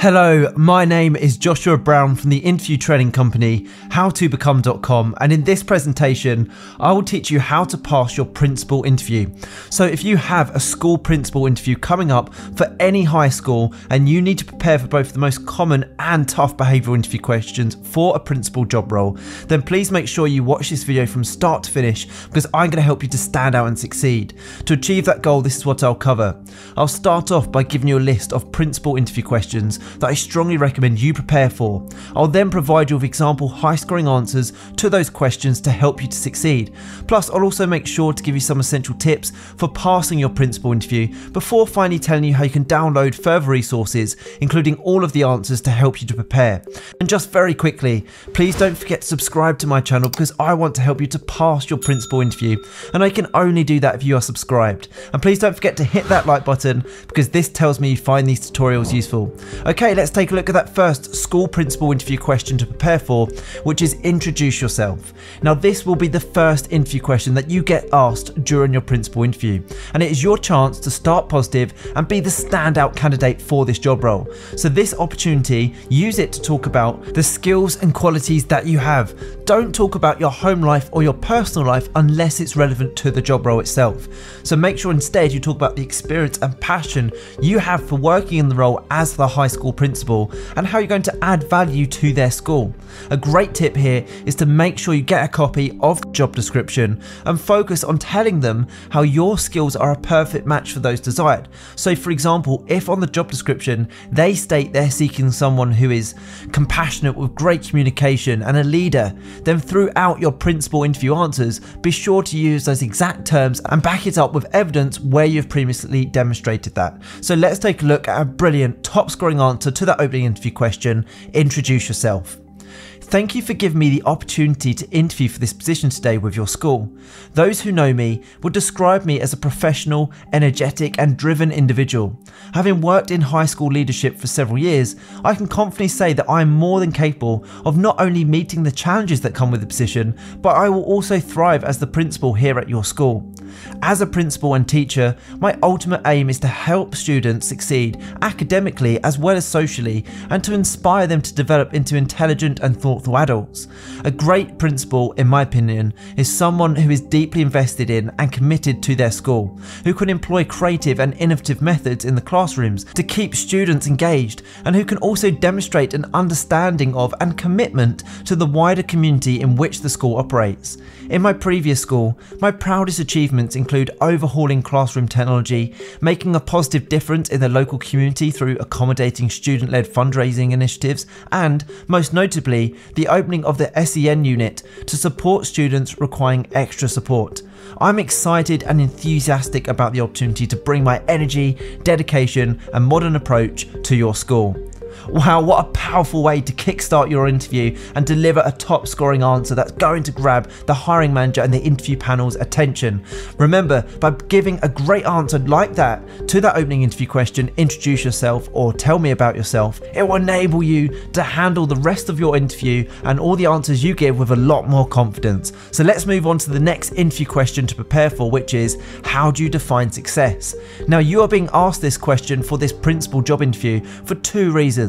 Hello, my name is Joshua Brown from the interview training company HowToBecome.com, and in this presentation I will teach you how to pass your principal interview. So if you have a school principal interview coming up for any high school and you need to prepare for both the most common and tough behavioural interview questions for a principal job role, then please make sure you watch this video from start to finish because I'm going to help you to stand out and succeed. To achieve that goal, this is what I'll cover. I'll start off by giving you a list of principal interview questions that I strongly recommend you prepare for. I'll then provide you with example high-scoring answers to those questions to help you to succeed. Plus, I'll also make sure to give you some essential tips for passing your principal interview before finally telling you how you can download further resources, including all of the answers to help you to prepare. And just very quickly, please don't forget to subscribe to my channel because I want to help you to pass your principal interview, and I can only do that if you are subscribed. And please don't forget to hit that like button because this tells me you find these tutorials useful. Okay, let's take a look at that first school principal interview question to prepare for, which is introduce yourself. Now, this will be the first interview question that you get asked during your principal interview, and it is your chance to start positive and be the standout candidate for this job role. So this opportunity, use it to talk about the skills and qualities that you have. Don't talk about your home life or your personal life unless it's relevant to the job role itself. So make sure instead you talk about the experience and passion you have for working in the role as the high school principal and how you're going to add value to their school. A great tip here is to make sure you get a copy of the job description and focus on telling them how your skills are a perfect match for those desired. So for example, if on the job description they state they're seeking someone who is compassionate with great communication and a leader, then throughout your principal interview answers, be sure to use those exact terms and back it up with evidence where you've previously demonstrated that. So let's take a look at a brilliant top scoring answer to that opening interview question, introduce yourself. Thank you for giving me the opportunity to interview for this position today with your school. Those who know me would describe me as a professional, energetic and driven individual. Having worked in high school leadership for several years, I can confidently say that I am more than capable of not only meeting the challenges that come with the position, but I will also thrive as the principal here at your school. As a principal and teacher, my ultimate aim is to help students succeed academically as well as socially, and to inspire them to develop into intelligent and thoughtful adults. A great principal, in my opinion, is someone who is deeply invested in and committed to their school, who can employ creative and innovative methods in the classrooms to keep students engaged, and who can also demonstrate an understanding of and commitment to the wider community in which the school operates. In my previous school, my proudest achievements include overhauling classroom technology, making a positive difference in the local community through accommodating student-led fundraising initiatives, and, most notably, the opening of the SEN unit to support students requiring extra support. I'm excited and enthusiastic about the opportunity to bring my energy, dedication, and modern approach to your school. Wow, what a powerful way to kickstart your interview and deliver a top scoring answer that's going to grab the hiring manager and the interview panel's attention. Remember, by giving a great answer like that to that opening interview question, introduce yourself or tell me about yourself, it will enable you to handle the rest of your interview and all the answers you give with a lot more confidence. So let's move on to the next interview question to prepare for, which is how do you define success? Now, you are being asked this question for this principal job interview for two reasons.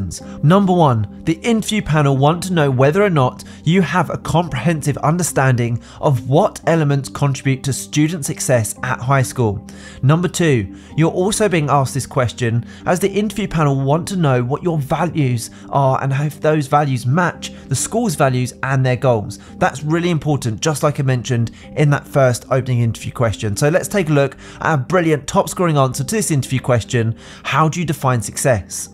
Number one, the interview panel want to know whether or not you have a comprehensive understanding of what elements contribute to student success at high school. Number two, you're also being asked this question as the interview panel want to know what your values are and how those values match the school's values and their goals. That's really important, just like I mentioned in that first opening interview question. So let's take a look at a brilliant top scoring answer to this interview question, how do you define success?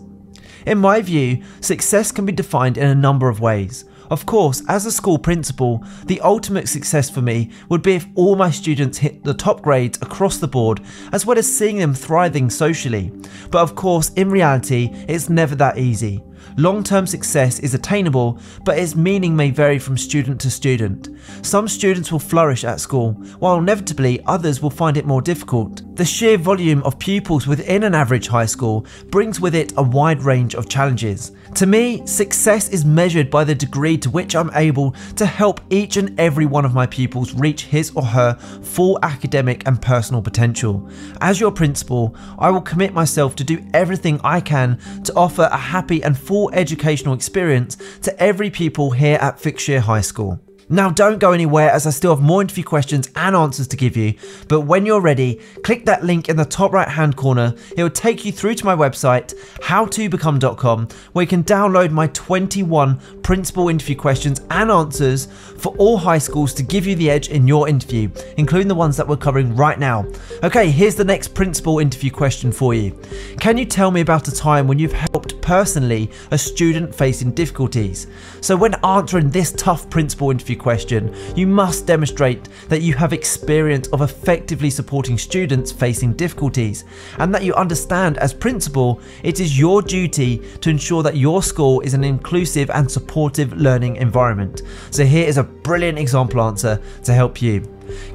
In my view, success can be defined in a number of ways. Of course, as a school principal, the ultimate success for me would be if all my students hit the top grades across the board, as well as seeing them thriving socially. But of course, in reality, it's never that easy. Long-term success is attainable, but its meaning may vary from student to student. Some students will flourish at school, while inevitably others will find it more difficult. The sheer volume of pupils within an average high school brings with it a wide range of challenges. To me, success is measured by the degree to which I'm able to help each and every one of my pupils reach his or her full academic and personal potential. As your principal, I will commit myself to do everything I can to offer a happy and full educational experience to every pupil here at Fixshire High School. Now don't go anywhere, as I still have more interview questions and answers to give you, but when you're ready, click that link in the top right hand corner. It will take you through to my website, HowToBecome.com, where you can download my 21 principal interview questions and answers for all high schools to give you the edge in your interview, including the ones that we're covering right now. Okay, here's the next principal interview question for you. Can you tell me about a time when you've helped personally a student facing difficulties? So when answering this tough principal interview question, you must demonstrate that you have experience of effectively supporting students facing difficulties, and that you understand, as principal, it is your duty to ensure that your school is an inclusive and supportive learning environment. So here is a brilliant example answer to help you.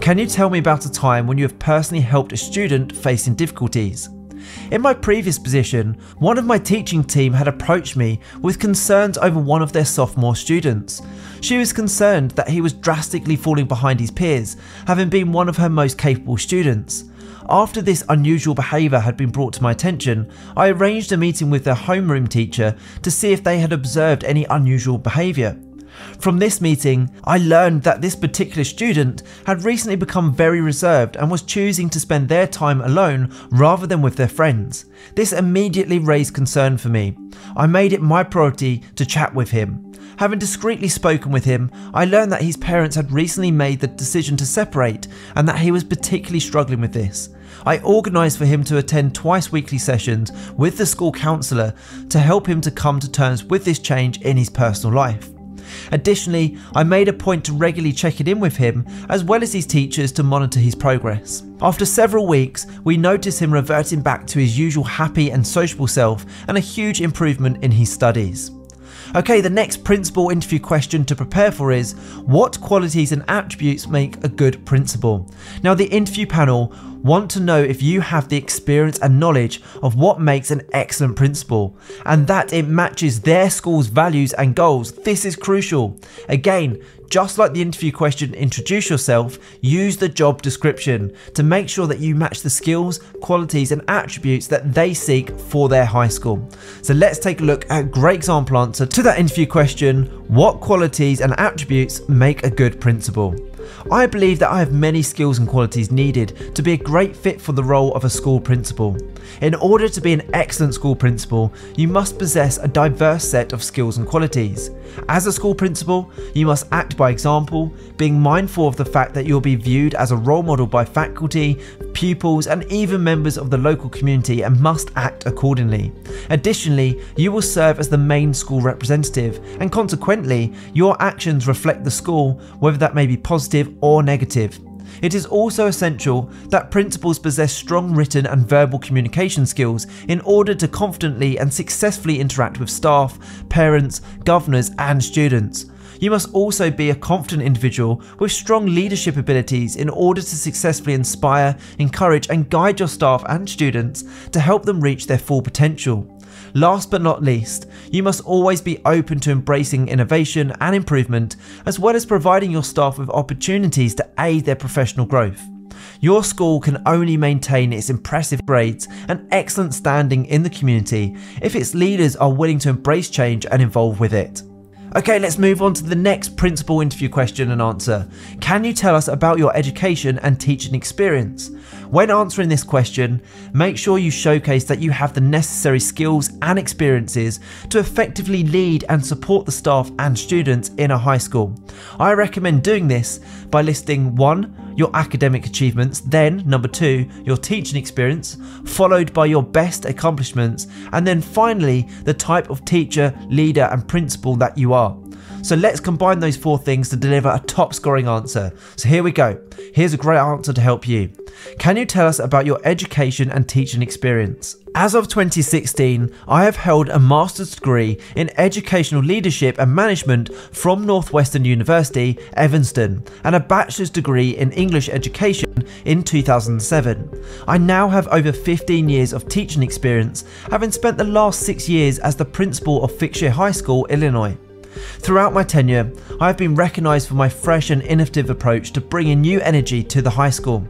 Can you tell me about a time when you have personally helped a student facing difficulties? In my previous position, one of my teaching team had approached me with concerns over one of their sophomore students. She was concerned that he was drastically falling behind his peers, having been one of her most capable students. After this unusual behaviour had been brought to my attention, I arranged a meeting with their homeroom teacher to see if they had observed any unusual behaviour. From this meeting, I learned that this particular student had recently become very reserved and was choosing to spend their time alone rather than with their friends. This immediately raised concern for me. I made it my priority to chat with him. Having discreetly spoken with him, I learned that his parents had recently made the decision to separate and that he was particularly struggling with this. I organised for him to attend twice weekly sessions with the school counsellor to help him to come to terms with this change in his personal life. Additionally, I made a point to regularly check in with him as well as his teachers to monitor his progress. After several weeks, we noticed him reverting back to his usual happy and sociable self and a huge improvement in his studies. Okay, the next principal interview question to prepare for is, what qualities and attributes make a good principal? Now the interview panel want to know if you have the experience and knowledge of what makes an excellent principal, and that it matches their school's values and goals. This is crucial. Again, just like the interview question, introduce yourself, use the job description to make sure that you match the skills, qualities and attributes that they seek for their high school. So let's take a look at a great example answer to that interview question, what qualities and attributes make a good principal? I believe that I have many skills and qualities needed to be a great fit for the role of a school principal. In order to be an excellent school principal, you must possess a diverse set of skills and qualities. As a school principal, you must act by example, being mindful of the fact that you'll be viewed as a role model by faculty, pupils and even members of the local community, and must act accordingly. Additionally, you will serve as the main school representative, and consequently, your actions reflect the school, whether that may be positive or negative. It is also essential that principals possess strong written and verbal communication skills in order to confidently and successfully interact with staff, parents, governors and students. You must also be a confident individual with strong leadership abilities in order to successfully inspire, encourage and guide your staff and students to help them reach their full potential. Last but not least, you must always be open to embracing innovation and improvement, as well as providing your staff with opportunities to aid their professional growth. Your school can only maintain its impressive grades and excellent standing in the community if its leaders are willing to embrace change and evolve with it. Okay, let's move on to the next principal interview question and answer. Can you tell us about your education and teaching experience? When answering this question, make sure you showcase that you have the necessary skills and experiences to effectively lead and support the staff and students in a high school. I recommend doing this by listing 1. Your academic achievements, then number 2, your teaching experience, followed by your best accomplishments, and then finally the type of teacher, leader and principal that you are. So let's combine those four things to deliver a top scoring answer. So here we go. Here's a great answer to help you. Can you tell us about your education and teaching experience? As of 2016, I have held a master's degree in educational leadership and management from Northwestern University, Evanston, and a bachelor's degree in English education in 2007. I now have over 15 years of teaching experience, having spent the last 6 years as the principal of Fixshire High School, Illinois. Throughout my tenure, I have been recognised for my fresh and innovative approach to bringing new energy to the high school.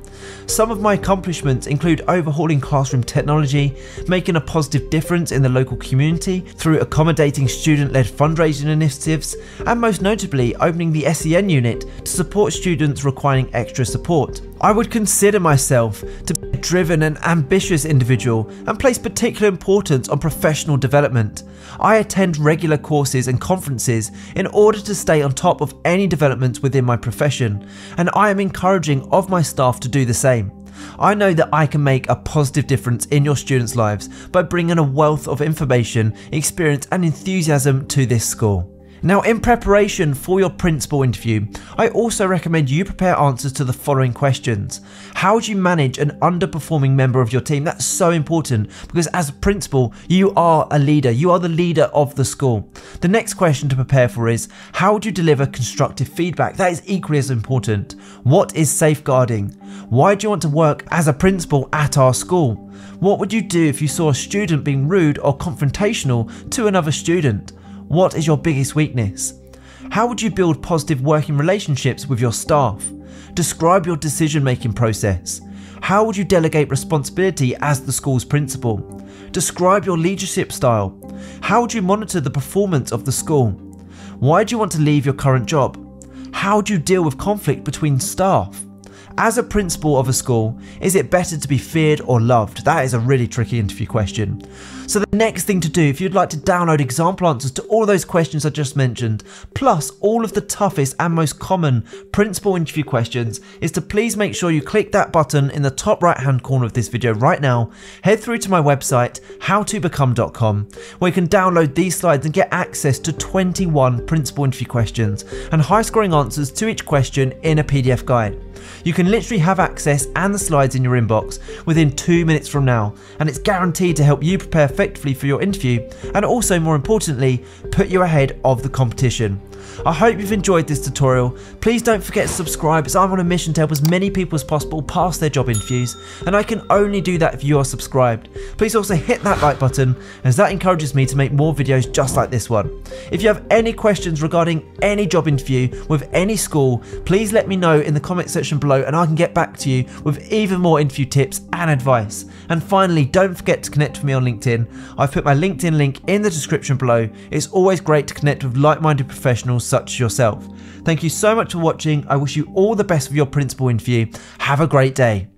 Some of my accomplishments include overhauling classroom technology, making a positive difference in the local community through accommodating student-led fundraising initiatives, and most notably opening the SEN unit to support students requiring extra support. I would consider myself to be a driven and ambitious individual and place particular importance on professional development. I attend regular courses and conferences in order to stay on top of any developments within my profession, and I am encouraging of my staff to do the same. I know that I can make a positive difference in your students' lives by bringing a wealth of information, experience and enthusiasm to this school. Now, in preparation for your principal interview, I also recommend you prepare answers to the following questions. How would you manage an underperforming member of your team? That's so important because as a principal, you are a leader. You are the leader of the school. The next question to prepare for is, how would you deliver constructive feedback? That is equally as important. What is safeguarding? Why do you want to work as a principal at our school? What would you do if you saw a student being rude or confrontational to another student? What is your biggest weakness? How would you build positive working relationships with your staff? Describe your decision-making process. How would you delegate responsibility as the school's principal? Describe your leadership style. How would you monitor the performance of the school? Why do you want to leave your current job? How do you deal with conflict between staff? As a principal of a school, is it better to be feared or loved? That is a really tricky interview question. So the next thing to do, if you'd like to download example answers to all those questions I just mentioned, plus all of the toughest and most common principal interview questions, is to please make sure you click that button in the top right hand corner of this video right now, head through to my website, HowToBecome.com, where you can download these slides and get access to 21 principal interview questions and high scoring answers to each question in a PDF guide. You can literally have access and the slides in your inbox within 2 minutes from now, and it's guaranteed to help you prepare effectively for your interview and also, more importantly, put you ahead of the competition. I hope you've enjoyed this tutorial. Please don't forget to subscribe, as I'm on a mission to help as many people as possible pass their job interviews, and I can only do that if you are subscribed. Please also hit that like button, as that encourages me to make more videos just like this one. If you have any questions regarding any job interview with any school, please let me know in the comment section below and I can get back to you with even more interview tips and advice. And finally, don't forget to connect with me on LinkedIn. I've put my LinkedIn link in the description below. It's always great to connect with like-minded professionals such as yourself. Thank you so much for watching. I wish you all the best for your principal interview. Have a great day.